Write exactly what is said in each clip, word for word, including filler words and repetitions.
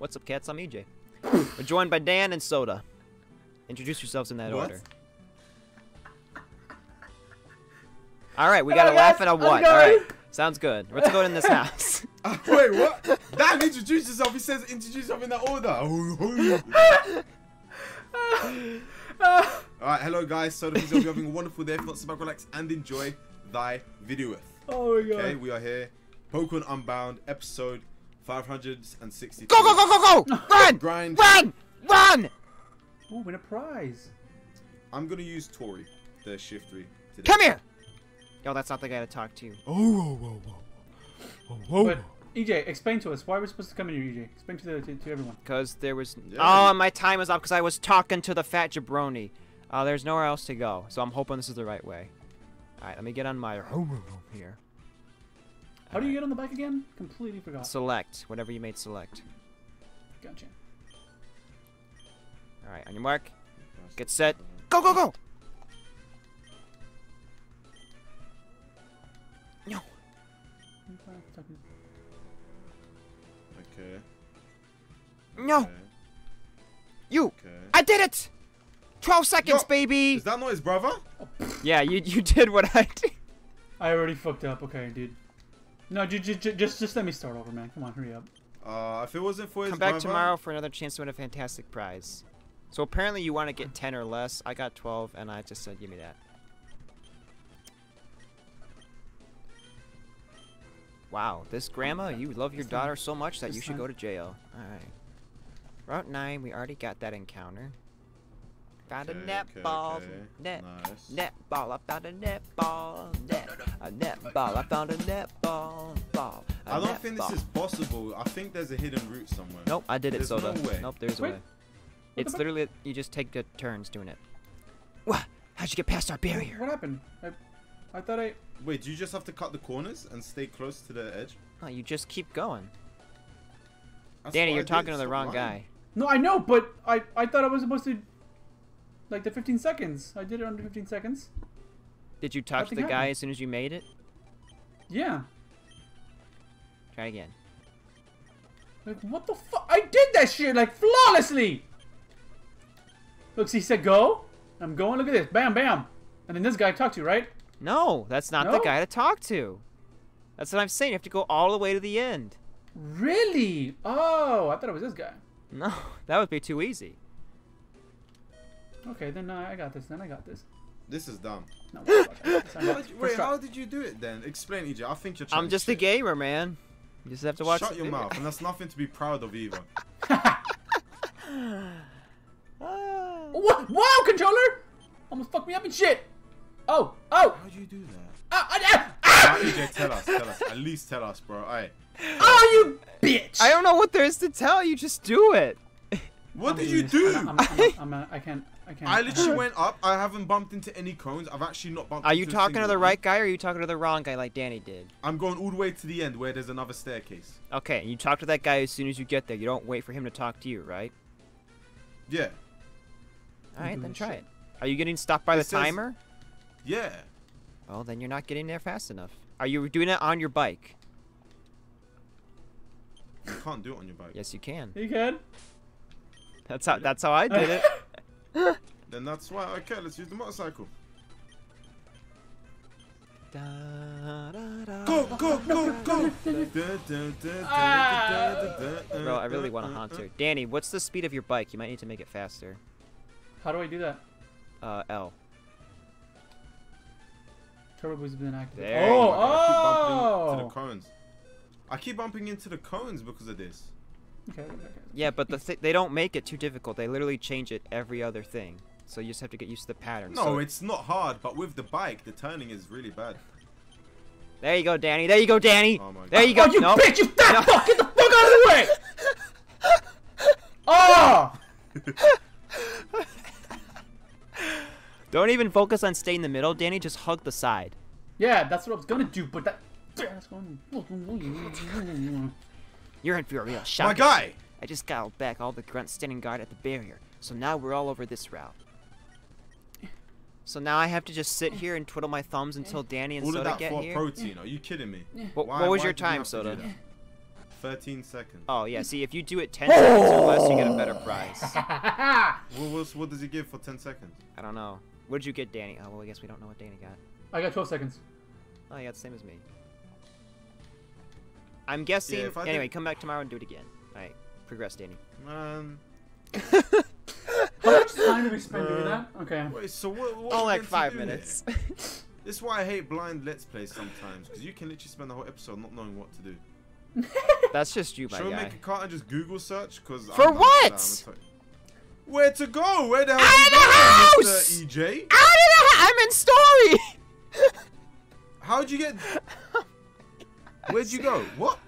What's up, cats? I'm E J. We're joined by Dan and Soda. Introduce yourselves in that what? order. Alright, we got oh, a laugh and a what? Alright, sounds good. Let's go in this house. Uh, wait, what? Dan introduced yourself. He says introduce yourself in that order. Alright, hello guys. So hope you're having a wonderful day. If not, sit back, relax, and enjoy thy video. Oh my god. Okay, we are here. Pokemon Unbound, episode five hundred sixty. Go, go, go, go, go! Run! Grind. Run! Run! Ooh, win a prize. I'm going to use Tori, the Shiftry, today. Come here! Yo, that's not the guy to talk to. Oh, whoa, whoa, whoa. Oh, whoa. But, E J, explain to us why we're supposed to come in here, E J. Explain to, the, to, to everyone. Because there was... Yeah. Oh, my time was up because I was talking to the fat jabroni. Uh, there's nowhere else to go, so I'm hoping this is the right way. All right, let me get on my home here. How All do you right. get on the bike again? Completely forgot. Select. Whatever you made select. Gotcha. All right, on your mark. Get set. Go, go, go! No. Okay. No. Okay. You. Okay. I did it! twelve seconds, no. baby! Is that noise, brother? Yeah, you you did what I did. I already fucked up. Okay, dude. No, j j j just just let me start over, man. Come on, hurry up. Uh, if it wasn't for his Come back brother... tomorrow for another chance to win a fantastic prize. So apparently you want to get ten or less. I got twelve, and I just said, give me that. Wow, this grandma, you love your daughter so much that you should go to jail. All right. Route nine, we already got that encounter. Found a netball, net, netball, I found a netball, net, a netball, I found a netball, ball. I don't think this is possible. I think there's a hidden route somewhere. Nope, I did it, Soda. Nope, there's a way. It's literally, you just take the turns doing it. What? How'd you get past our barrier? What happened? I, I thought I... Wait, do you just have to cut the corners and stay close to the edge? No, you just keep going. Danny, you're talking to the wrong guy. No, I know, but I, I thought I was supposed to... Like the fifteen seconds. I did it under fifteen seconds. Did you talk to the guy as soon as you made it? Yeah. Try again. Like, what the fuck? I did that shit, like, flawlessly! Look, so he said go. I'm going, look at this. Bam, bam. And then this guy I talked to, right? No, that's not no? the guy to talk to. That's what I'm saying. You have to go all the way to the end. Really? Oh, I thought it was this guy. No, that would be too easy. Okay, then uh, I got this. Then I got this. This is dumb. No, wait, how did you do it then? Explain, E J. I think you're. I'm just shit. a gamer, man. You just have to watch. Shut your mouth, and that's nothing to be proud of either. What? Wow, controller! Almost fucked me up and shit. Oh, oh. How'd you do that? Uh, I, uh, ah! E J, tell us, tell us. At least tell us, bro. Alright. Oh, you bitch! I don't know what there is to tell. You just do it. What I'm did you do? I'm, I'm, I'm, I'm, I'm, I can't. I can't. I literally went up. I haven't bumped into any cones. I've actually not bumped. Are you into talking a to the right one. guy or are you talking to the wrong guy, like Danny did? I'm going all the way to the end where there's another staircase. Okay, you talk to that guy as soon as you get there. You don't wait for him to talk to you, right? Yeah. All right, then try shit. it. Are you getting stopped by it the says, timer? Yeah. Well, then you're not getting there fast enough. Are you doing it on your bike? You can't do it on your bike. Yes, you can. You can. That's how. That's how I did it. Then that's why. Okay, let's use the motorcycle. Da, da, da, go, go, go, go! Bro, I really want a Haunter. Danny, what's the speed of your bike? You might need to make it faster. How do I do that? Uh, L. Turbo boost has been activated. There. Oh, oh! I keep bumping into the cones. I keep bumping into the cones because of this. Okay, okay. Yeah, but the th they don't make it too difficult. They literally change it every other thing. So you just have to get used to the pattern. No, so it's not hard, but with the bike, the turning is really bad. There you go, Danny. There you go, Danny. Oh my God. There you go. Oh, you no. bitch, you fat no. fuck. Get the fuck out of the way. Oh! Don't even focus on staying in the middle, Danny. Just hug the side. Yeah, that's what I was going to do, but that... You're in for a real shock. My guy! I just got back all the grunts standing guard at the barrier, so now we're all over this route. So now I have to just sit here and twiddle my thumbs until Danny and all Soda get here? All of that for protein, are you kidding me? What, why, what was your time, Soda? thirteen seconds. Oh, yeah. See, if you do it ten seconds or less, you get a better prize. what, what, what does he give for ten seconds? I don't know. What did you get, Danny? Oh, well, I guess we don't know what Danny got. I got twelve seconds. Oh, yeah, it's the same as me. I'm guessing... Yeah, anyway, think... come back tomorrow and do it again. All right. Progress, Danny. Um... How much time did we spend uh, doing that? Okay. Wait, so what, what oh, like five minutes. This is why I hate blind Let's Plays sometimes, because you can literally spend the whole episode not knowing what to do. That's just you, my Should guy. Should I make a cart and just Google search? Cause For I'm what? Not, Where to go? Where the hell Out of the house! Mister E J? Out of the house! I'm in story! How'd you get... Where'd you go? What?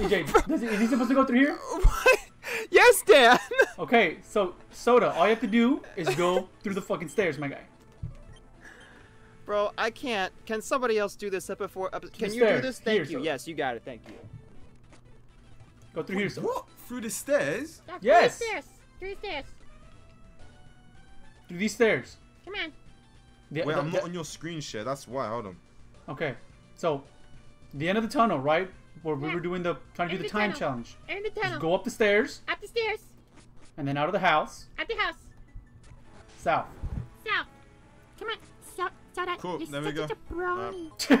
E J, does he, is he supposed to go through here? What? Yes, Dan! Okay, so, Soda, all you have to do is go through the fucking stairs, my guy. Bro, I can't. Can somebody else do this up before? Up, can you do this? Thank here, you. Soda. Yes, you got it. Thank you. Go through Wait, here, Soda. What? Through the stairs? That's yes! Through the stairs. Through the stairs. Through these stairs. Come on. The, Wait, the, I'm not the, on your screen share. That's why. Hold on. Okay, so, the end of the tunnel, right? Where yeah. we were doing the trying to do the, the time tunnel. challenge. In the tunnel. Just go up the stairs. Up the stairs. And then out of the house. At the house. South. South. Come on. So, so that cool. You're there such we go. A brony. Uh, oh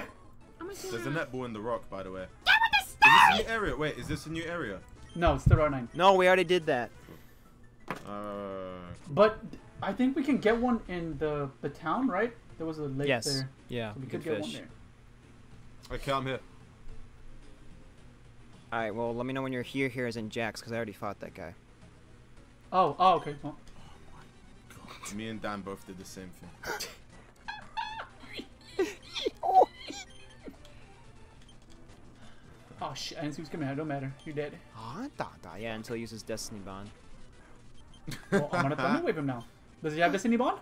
my God. There's a netball in the rock, by the way. Get with the stairs. Is this a new area? Wait, is this a new area? No, it's the R nine. No, we already did that. Uh. But I think we can get one in the the town, right? There was a lake yes. there. Yeah. So we could get fish. one there. Okay, I'm here. Alright, well, let me know when you're here, here as in Jax, because I already fought that guy. Oh, oh, okay. Well. Oh my God. Me and Dan both did the same thing. oh. oh, shit. I didn't see what's coming out. It don't matter. You're dead. Oh, da, da. Yeah, until he uses Destiny Bond. well, I'm gonna thunder wave him now. Does he have Destiny Bond?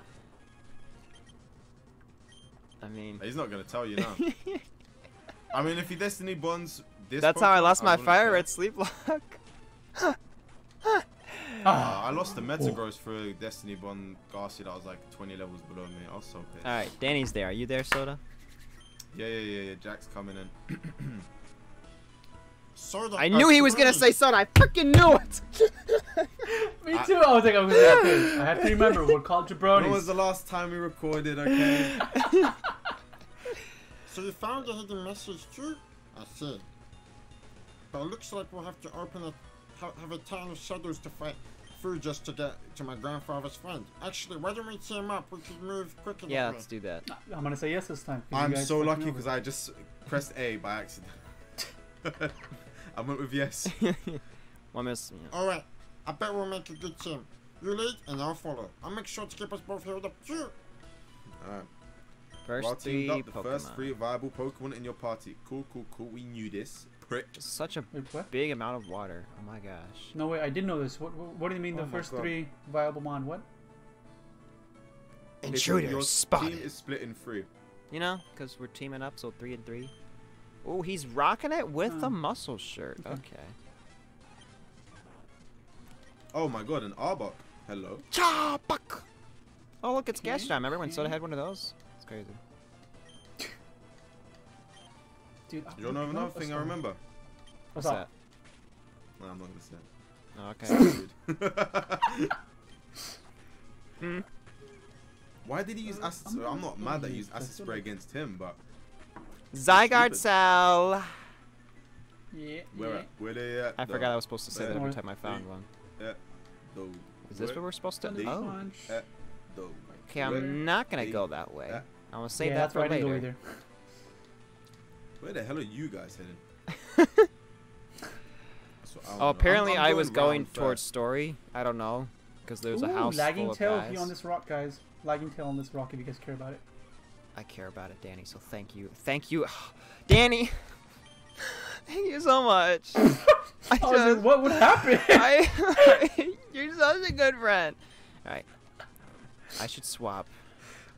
I mean... He's not gonna tell you now. I mean, if he Destiny Bonds... This That's Pokemon, how I lost my I fire at Sleeplock. uh, I lost the Metagross for a Destiny Bond Garcia that was like twenty levels below me. I was so pissed. Alright, Danny's there. Are you there, Soda? Yeah, yeah, yeah, yeah. Jack's coming in. Soda, I knew he was going to say Soda. I freaking knew it. me too. I, I was like, I was I have to remember. We're called jabronis. When was the last time we recorded, okay? So you found a hidden message too? I see. But it looks like we'll have to open a have a town of shadows to fight through just to get to my grandfather's friend. Actually, why don't we team up? We can move quicker. Yeah, let's do that. I'm gonna say yes this time. I'm so lucky because I just pressed A by accident. I went with yes. One miss. Yeah. All right, I bet we'll make a good team. You lead and I'll follow. I'll make sure to keep us both held up too. All right. First well, three teamed up the Pokemon. first three viable Pokemon in your party. Cool, cool, cool. We knew this. Just such a what? big amount of water. Oh my gosh. No wait, I didn't know this. What What, what do you mean oh the first God. three viable mon? What? Intruders your spotted. Team is split in three. You know, because we're teaming up, so three and three. Oh, he's rocking it with oh. a muscle shirt. Okay. okay. Oh my God, an Arbok. Hello. Arbok. Oh look, it's Gash time. Everyone sort of had one of those. It's crazy. Dude, you don't know another thing I remember. What's, What's that? that? No, I'm not gonna say it. Oh, okay. hmm? Why did he use acid spray? I'm not mad that he used acid spray against him, but... Zygarde cell! Yeah. Where at? Where they at? I forgot I was supposed to say that every time I found one. Is this what we're supposed to do? Oh. Okay, I'm not gonna go that way. I'm gonna save that for later. Where the hell are you guys headed? oh, know. apparently I'm, I'm I was going towards Story. I don't know, because there's Ooh, a house lagging full of tail guys. If you're on this rock, guys. Lagging tail on this rock. If you guys care about it. I care about it, Danny. So thank you, thank you, Danny. Thank you so much. I just, oh, what would happen? I, you're such a good friend. All right, I should swap.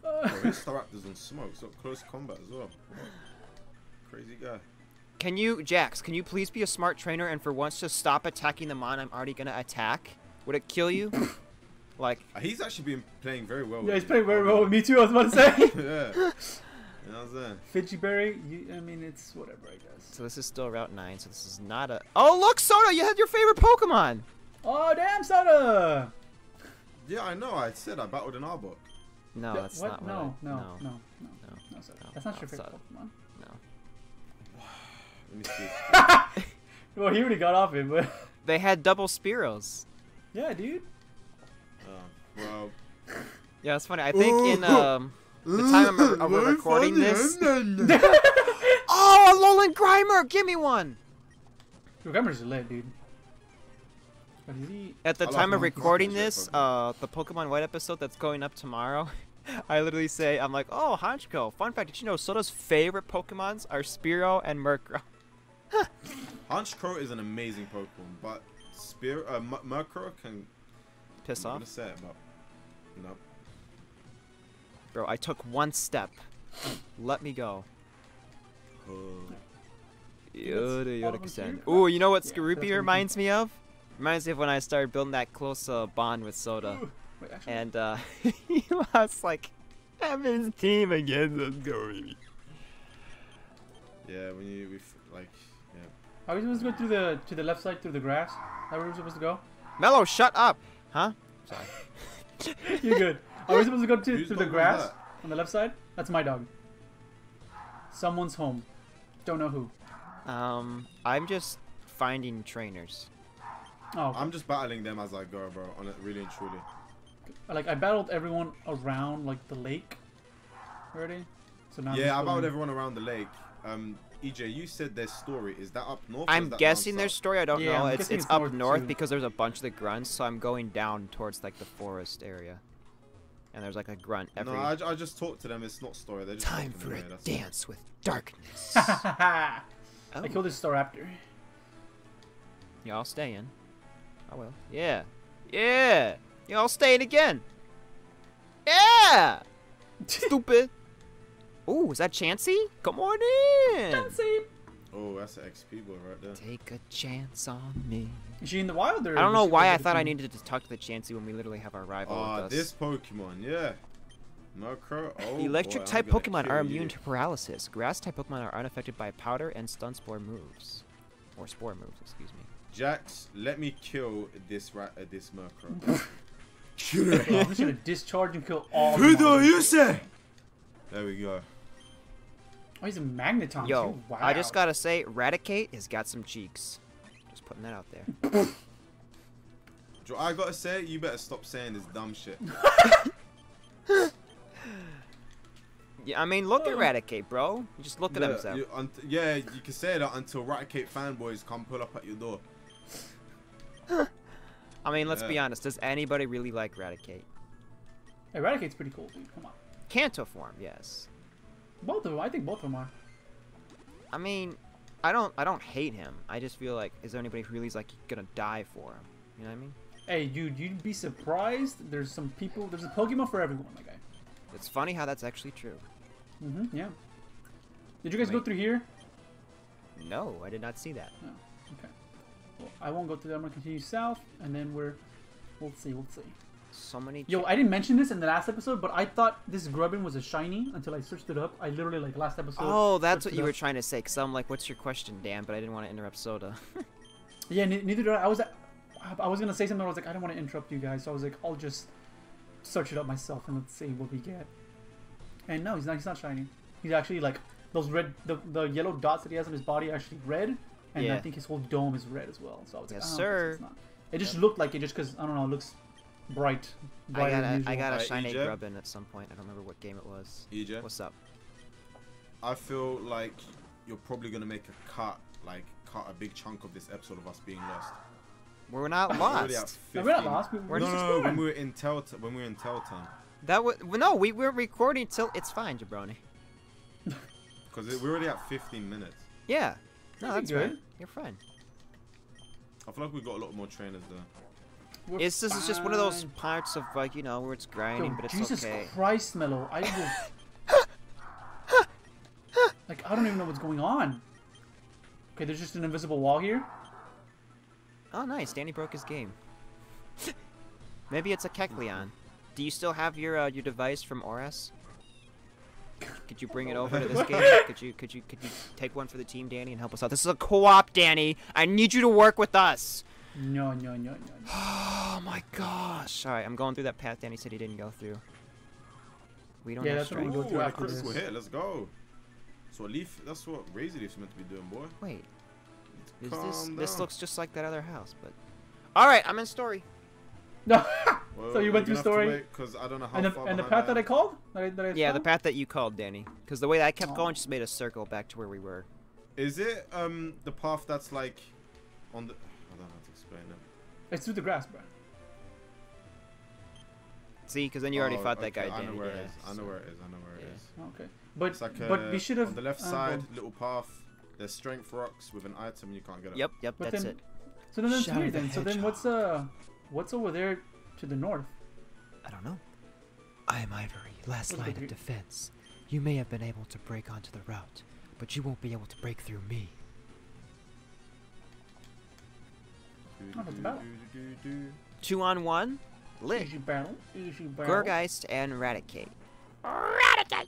Uh, oh, this Staraptor's in smoke. So close combat as well. Crazy guy. Can you, Jax, can you please be a smart trainer and for once just stop attacking the mon I'm already going to attack? Would it kill you? like. He's actually been playing very well with Yeah, he's you. playing very well with me too, I was about to say. yeah. You know what I'm saying? Fidget Berry, you, I mean, it's whatever, I guess. So this is still Route nine, so this is not a... Oh, look, Soda, you have your favorite Pokemon! Oh, damn, Soda! Yeah, I know, I said I battled an Arbok. No, that's what? not what no, I... No, no, no, no, no, no, Soda. No, that's not no, your favorite Soda. Pokemon. No. Let me see. Well, he already got off it, but... They had double Spearows. Yeah, dude. Oh, wow. Yeah, it's funny. I think Ooh. in um, the time I'm, I'm recording this... Oh, Alolan Grimer! Give me one! Yo, Grimer's lit, dude. What is he? At the I time of recording this, uh, the Pokemon White episode that's going up tomorrow, I literally say, I'm like, oh, Honchkrow. Fun fact, did you know Soda's favorite Pokemons are Spearow and Murkrow? Huh. Honchkrow is an amazing Pokemon, but Spear, uh, Murkrow can piss I'm off. Say it, but no. Bro, I took one step. Let me go. Oh. Yoda, Yoda Ooh, you know what Skorupi yeah, reminds me of? Reminds me of when I started building that close uh, bond with Soda, Ooh, wait, and uh, he was like, "I'm in his team against Skorupi." Yeah, when you we, like. Are we supposed to go through the to the left side through the grass? That where we're supposed to go? Mello, shut up! Huh? Sorry. You're good. Are we supposed to go to, through the grass on the left side? That's my dog. Someone's home. Don't know who. Um, I'm just finding trainers. Oh. Okay. I'm just battling them as I go, bro. On it, really and truly. Like I battled everyone around like the lake already. So now. Yeah, I battled everyone around the lake. Um. E J, you said their story. Is that up north? I'm guessing their story. I don't yeah, know. I'm it's it's, it's north up north too. Because there's a bunch of the grunts, so I'm going down towards like the forest area. And there's like a grunt every... No, I, I just talked to them. It's not story. They're just Time for a dance with darkness. oh. I killed this Staraptor. Yeah, I'll stay in. I will. Yeah. Yeah. Yeah, I'll stay in again. Yeah. Stupid. Ooh, is that Chansey? Come on in! Chansey! Oh, that's an X P boy right there. Take a chance on me. Is she in the wild or I don't know why I thought I needed to talk to the Chansey when we literally have our rival uh, with us. this Pokemon, yeah. Murkrow, oh Electric-type Pokemon are immune you. to paralysis. Grass-type Pokemon are unaffected by powder and stun spore moves. Or spore moves, excuse me. Jax, let me kill this ra uh, this Murkrow. Shoot it! I'm just gonna discharge and kill all Who do you say? There we go. Oh, he's a Magneton. Yo, too. Wow. I just gotta say, Raticate has got some cheeks. Just putting that out there. I gotta say, you better stop saying this dumb shit. Yeah, I mean, look oh. at Raticate, bro. You just look at yeah, himself. You, yeah, you can say that until Raticate fanboys come pull up at your door. I mean, let's yeah. be honest. Does anybody really like Raticate? Hey, Raticate's pretty cool, dude. Come on. Kanto form, yes. Both of them, I think both of them are. I mean, I don't, I don't hate him. I just feel like, is there anybody who really is like gonna die for him? You know what I mean? Hey, dude, you'd be surprised. There's some people. There's a Pokemon for everyone, my guy. It's funny how that's actually true. Mm-hmm. Yeah. Did you guys Wait. go through here? No, I did not see that. No. Okay. Well, I won't go through that. I'm gonna continue south, and then we're, we'll see, we'll see. So many. Yo, I didn't mention this in the last episode, but I thought this Grubbin was a shiny until I searched it up. I literally like last episode. Oh, that's what you up. were trying to say. Cause I'm like, what's your question, Dan? But I didn't want to interrupt Soda. Yeah, neither did I. I was, I was gonna say something. But I was like, I don't want to interrupt you guys. So I was like, I'll just search it up myself and let's see what we get. And no, he's not. He's not shiny. He's actually like those red, the the yellow dots that he has on his body are actually red, and yeah. I think his whole dome is red as well. So I was like, yes, oh, sir. It's not. It just yep. looked like it, just cause I don't know. It looks. Bright. I got a, I got a shiny uh, Grubbin at some point. I don't remember what game it was. E J? What's up? I feel like you're probably gonna make a cut, like cut a big chunk of this episode of us being lost. We're not lost. We're not lost. We're no, no, no, when we were in Tel, when we were in Tel time. That was no, we were recording till it's fine, Jabroni. Because we're already at fifteen minutes. Yeah. No, that's, that's good. Right. You're fine. I feel like we got a lot more trainers though. We're it's just, it's just one of those parts of like you know where it's grinding, Yo, but it's Jesus okay. Jesus Christ, Mello! I will... like I don't even know what's going on. Okay, there's just an invisible wall here. Oh, nice! Danny broke his game. Maybe it's a Kecleon. Do you still have your uh, your device from Oras? Could you bring it over to this game? Could you, could you, could you take one for the team, Danny, and help us out? This is a co-op, Danny. I need you to work with us. No, no, no, no. Oh my gosh! All right, I'm going through that path Danny said he didn't go through. We don't. Yeah, have that's what we go through Ooh, after this. Hit. Let's go. So leaf. That's what Razy Leaf's meant to be doing, boy. Wait. Is Calm this? Down. This looks just like that other house, but. All right, I'm in story. No. Well, so you went through story, because I don't know how and the, far and the path I that I called. That I, that I yeah, called? The path that you called, Danny. Because the way that I kept oh. going just made a circle back to where we were. Is it um the path that's like on the? I don't know how to explain it. It's through the grass, bro. See, because then you already oh, fought okay. that guy, Danny. I know where yeah, it is. I know so. where it is. I know where it yeah. is. Okay, but it's like but a, we should have on the left side um, little path. There's strength rocks with an item you can't get. Up. Yep, yep, but that's then, it. So then that's weird. Then so then what's uh what's over there? To the north. I don't know. I am Ivory, last line of defense. You may have been able to break onto the route, but you won't be able to break through me. Oh, that's about it. Two on one. Lick. Easy battle. Easy battle. Gourgeist and Raticate. Raticate!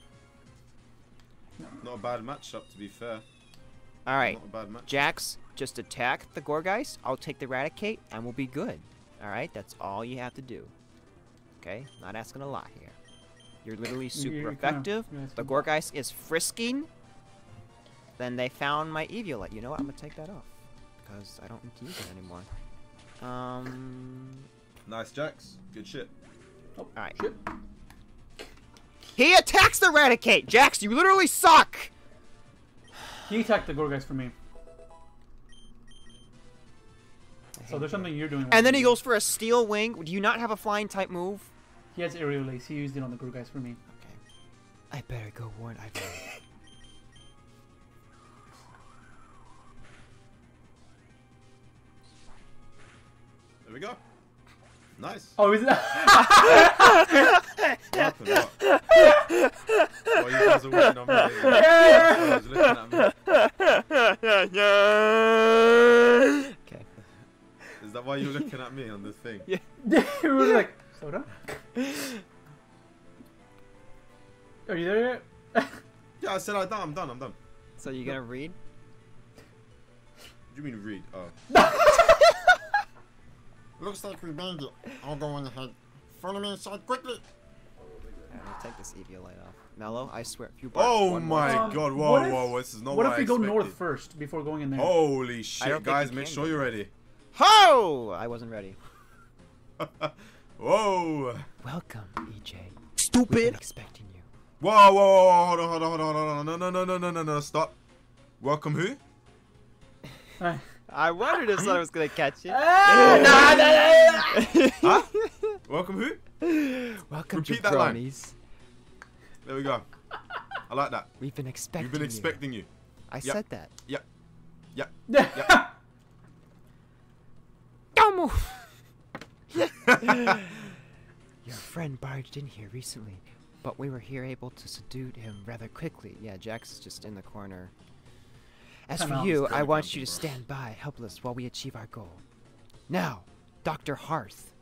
Not a bad matchup, to be fair. Alright. Jax, just attack the Gourgeist. I'll take the Raticate, and we'll be good. Alright, that's all you have to do. Okay? Not asking a lot here. You're literally super You're effective. Kind of, the Gourgeist is frisking. Then they found my Eviolite. You know what? I'm going to take that off. Because I don't need to use it anymore. Um... Nice, Jax. Good shit. Oh, alright. He attacks the Raticate! Jax, you literally suck! He attacked the Gourgeist for me. So there's something you're doing. And then he goes for a steel wing. Do you not have a flying type move? He has Aerial Ace. He used it on the Gourgeist for me. Okay. I better go warn Ivory. There we go. Nice. Oh, is that? What well, you guys are waiting on me. I was looking at me. Okay. Is that why you're looking at me on this thing? Yeah. We were like, soda? Are you there yet? Yeah, I said I'm done, I'm done, I'm done. So you no. gonna read? What do you mean read? Oh. Looks like we made it. I'll go on ahead. Follow me inside quickly. I'm gonna take this Eviolite off. Mello, I swear. If you bark, oh my more. god, whoa, what whoa, if, this is not what I What if we expected. go north first before going in there? Holy shit, guys, make sure go. you're ready. Ho! I wasn't ready. Whoa! Welcome, E J. Stupid! We've been expecting you. Whoa, whoa, whoa, hold on, hold on, hold on, hold on, no, no, no, no, no, no, no, stop. Welcome who? I wondered if someone was gonna catch you. Huh? Welcome who? Welcome Repeat that line. There we go. I like that. We've been expecting you. We've been expecting you. you. I yep. said that. Yep. Yep. Yep. yep. Don't move! Your friend barged in here recently, but we were here able to seduce him rather quickly. Yeah, Jax is just in the corner. As for you, I want you to stand by, helpless, while we achieve our goal. Now, Doctor Hearth,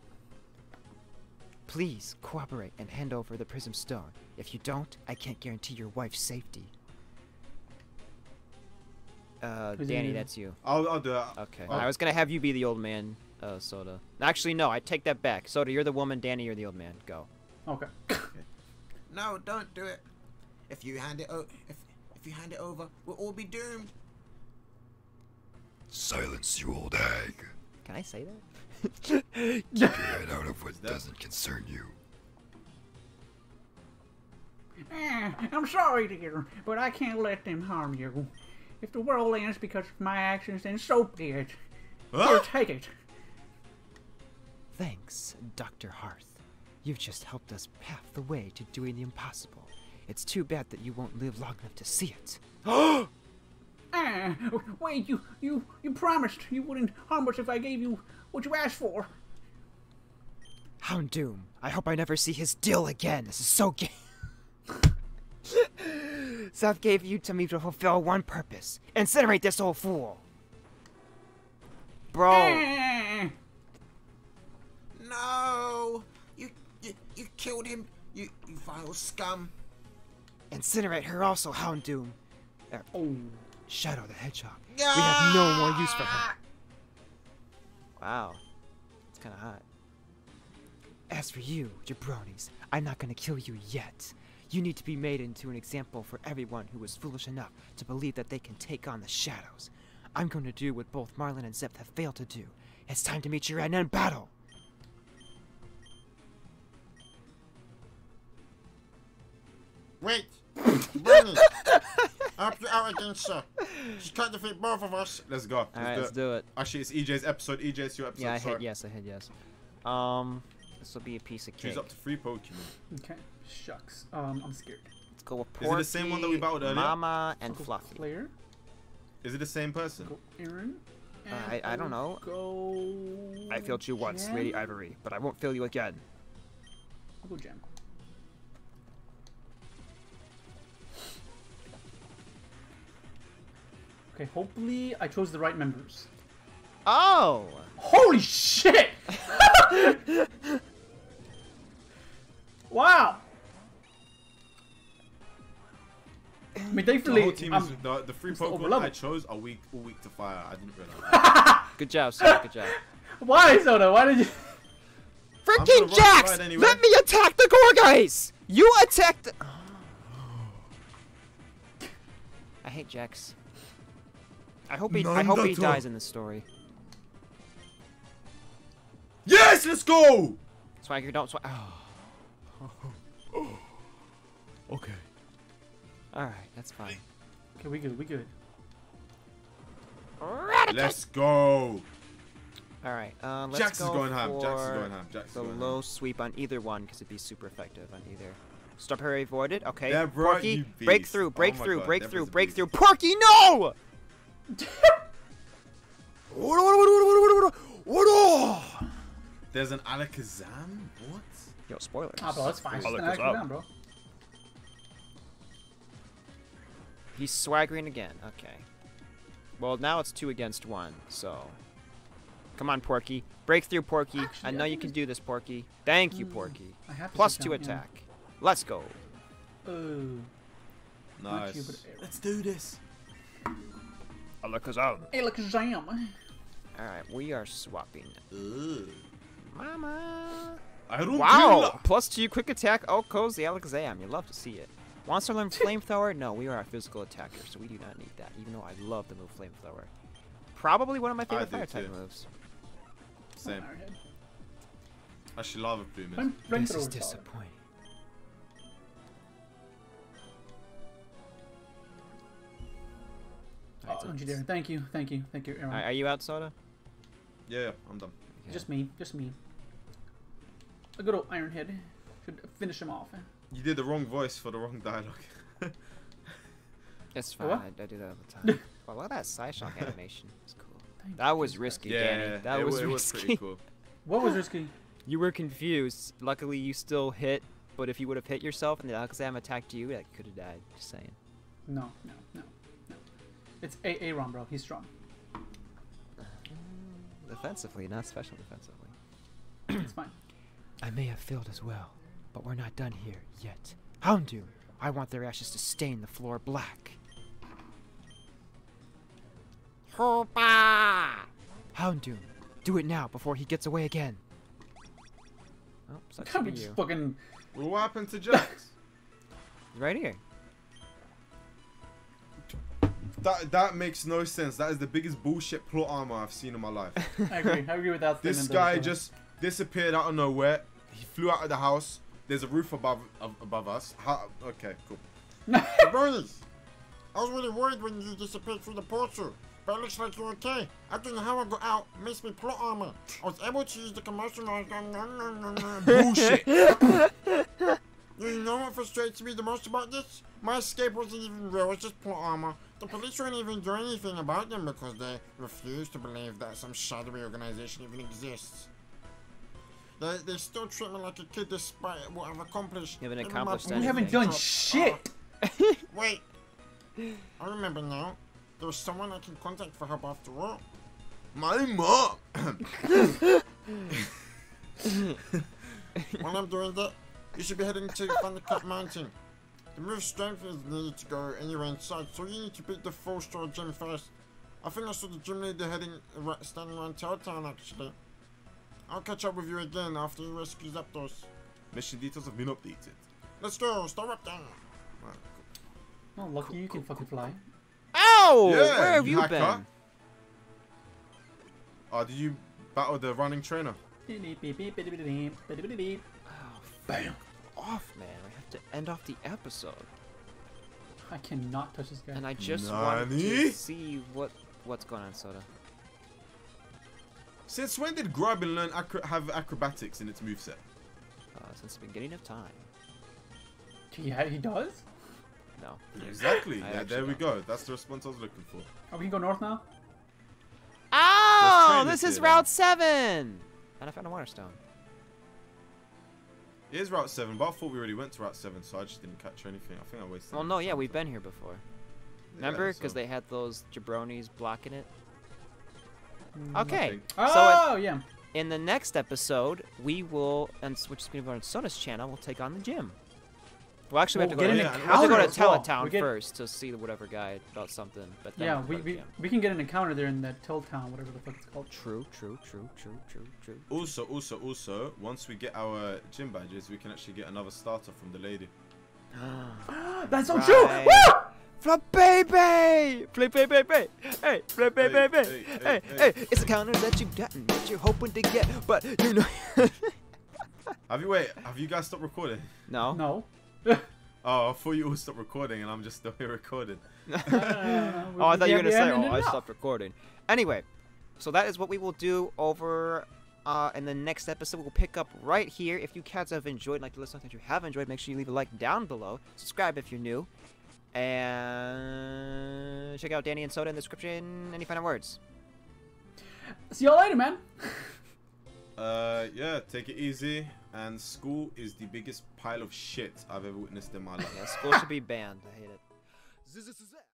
please cooperate and hand over the Prism Stone. If you don't, I can't guarantee your wife's safety. Uh, Danny, that's you. I'll, I'll do it. Okay. I'll... I was gonna have you be the old man, uh, Soda. Actually, no, I take that back. Soda, you're the woman. Danny, you're the old man. Go. Okay. No, don't do it. If you hand it, o if if you hand it over, we'll all be doomed. Silence, you old hag. Can I say that? Keep your head out of what doesn't concern you. Ah, I'm sorry, dear, but I can't let them harm you. If the world ends because of my actions, then so be it. Huh? Here, take it. Thanks, Doctor Hearth. You've just helped us path the way to doing the impossible. It's too bad that you won't live long enough to see it. Oh! Ah, wait, you, you, you promised you wouldn't harm us if I gave you what you asked for. Houndoom, I hope I never see his deal again. This is so gay. Seth gave you to me to fulfill one purpose. Incinerate this old fool. Bro. No. You you, you killed him, you, you vile scum. Incinerate her also, Houndoom. Uh, oh, Shadow the Hedgehog. Ah! We have no more use for her. Wow, it's kind of hot. As for you, jabronis, I'm not going to kill you yet. You need to be made into an example for everyone who was foolish enough to believe that they can take on the shadows. I'm going to do what both Marlin and Zeph have failed to do. It's time to meet your end in battle! Wait! Bunny! I hope you out against her. She can't defeat both of us. Let's go. Alright, let's do it. Actually, it's E J's episode. E J's your episode. Yeah, I hit yes. I hit yes. Um, this will be a piece of cake. She's up to three Pokemon. Okay. Shucks. Um, I'm scared. Let's go with Porky, Is it the same one that we battled earlier? Mama and Fluffy. Flair. Is it the same person? Go Aaron. Uh, I I don't know. Go I failed you once, Gem. Lady Ivory, but I won't fail you again. I'll go Gem. Okay, hopefully I chose the right members. Oh! Holy shit! Wow! I mean, thankfully, the whole team is, the, the three Pokemon I chose are weak, all weak to fire. I didn't realize. Good job, Soda. Good job. Why, Soda? Why did you? Freaking Jax! Anyway. Let me attack the Gourgeist! You attacked. The... I hate Jax. I hope he. None I hope he dies all. in this story. Yes, let's go. Swagger, don't swag. Oh. Oh. Okay. All right, that's fine. Okay, we good, we good. Raticate. Let's go. All right, uh, let's Jax go is going for ham. Jax is going ham. Jax is the going low ham. Sweep on either one because it'd be super effective on either. Stop parry avoided. Okay. Debra, Porky, breakthrough, breakthrough, oh breakthrough, breakthrough. Porky, no! There's an Alakazam. What? Yo, spoilers. Ah, oh, bro, that's fine. Alakazam, Alakazam bro. He's swaggering again. Okay. Well, now it's two against one, so... Come on, Porky. Breakthrough, Porky. Actually, I know I you can do this, Porky. Thank you, Porky. I have Plus two attack. In. Let's go. Ooh. Nice. Let's do this. Alakazam. Alakazam. Alright, we are swapping. Ooh. Mama. I don't wow. Do Plus two quick attack. Oh, cozy Alakazam. You love to see it. Wants to learn Flamethrower? No, we are a physical attacker, so we do not need that, even though I love the move Flamethrower. Probably one of my favorite fire type moves. Same. I should love a Plume. This is disappointing. Oh, don't you dare. Thank you, thank you, thank you, Aaron. Right, are you out, Soda? Yeah, yeah, I'm done. Yeah. Just me, just me. A good old Iron Head. Should finish him off. You did the wrong voice for the wrong dialogue. That's fine. I, I do that all the time. Well, look at that Psyshock animation. It's cool. Thank that was risky, yeah, Danny. That it was, was risky. It was pretty cool. What was risky? You were confused. Luckily, you still hit. But if you would have hit yourself and the Alakazam attacked you, that could have died. Just saying. No, no, no, no. It's A A Ron, bro. He's strong. Defensively, not special defensively. It's fine. I may have failed as well. But we're not done here yet. Houndoom, I want their ashes to stain the floor black. Houndoom, do it now before he gets away again. Oh, sucks to be you. Fucking... What happened to Jax? Right here. That that makes no sense. That is the biggest bullshit plot armor I've seen in my life. I agree. I agree with that. This guy just disappeared out of nowhere. He flew out of the house. There's a roof above above us. How, okay, cool. Bronies, I was really worried when you disappeared through the portal, but it looks like you're okay. I don't know how I got out. It makes me plot armor. I was able to use the commercial. Bullshit. You know what frustrates me the most about this? My escape wasn't even real. It's just plot armor. The police won't even do anything about them because they refuse to believe that some shadowy organization even exists. They, they still treat me like a kid despite what I've accomplished. You haven't accomplished anything. We haven't done shit! Oh. Wait. I remember now. There was someone I can contact for help after all. My mom! While I'm doing that, you should be heading to Vandercup Mountain. The move strength is needed to go anywhere inside, so you need to beat the four star gym first. I think I saw the gym leader heading right, standing around Towertown actually. I'll catch up with you again after you rescue Zapdos. Mission details have been updated. Let's go, Staraptor! Right, cool. Not lucky, you can fucking fly. Ow! Yeah, where have you hacker. been? Oh, did you battle the running trainer? Oh, bam! Off, man. I have to end off the episode. I cannot touch this guy. And I just want to see what what's going on, Soda. Since when did Grubbin learn acro have acrobatics in its moveset? Uh, since the beginning of time. Yeah, he does? No. Exactly. Yeah, there we go. That's the response I was looking for. Oh, we can go north now? Oh, this is Route seven! And I found a water stone. It is Route seven, but I thought we already went to Route seven, so I just didn't catch anything. I think I wasted. Well, no, yeah, we've been here before. Remember? Because they had those jabronis blocking it. Okay. Oh, yeah. In the next episode, we will, and which is going to be on Sona's channel, we'll take on the gym. Well, actually, we have to go to Teletown first to see whatever guy about something. But yeah, we we can get an encounter there in that Teletown, whatever the fuck it's called. True, true, true, true, true, true. Also, also, also, once we get our gym badges, we can actually get another starter from the lady. That's so true! Fla baby! Play baby baby! Hey, play baby baby! Hey, hey, it's a counter that you've gotten, that you're hoping to get, but you know. Have you wait? Have you guys stopped recording? No. No. Oh, I thought you all stopped recording and I'm just still here recording. uh, oh, I thought you were going to say, oh, I stopped recording. Anyway, so that is what we will do over uh, in the next episode. We'll pick up right here. If you cats have enjoyed, like to listen to that you have enjoyed, make sure you leave a like down below. Subscribe if you're new. And check out Danny and Soda in the description. Any final words? See y'all later, man. Uh, yeah, take it easy. And school is the biggest pile of shit I've ever witnessed in my life. Yeah, school should be banned. I hate it.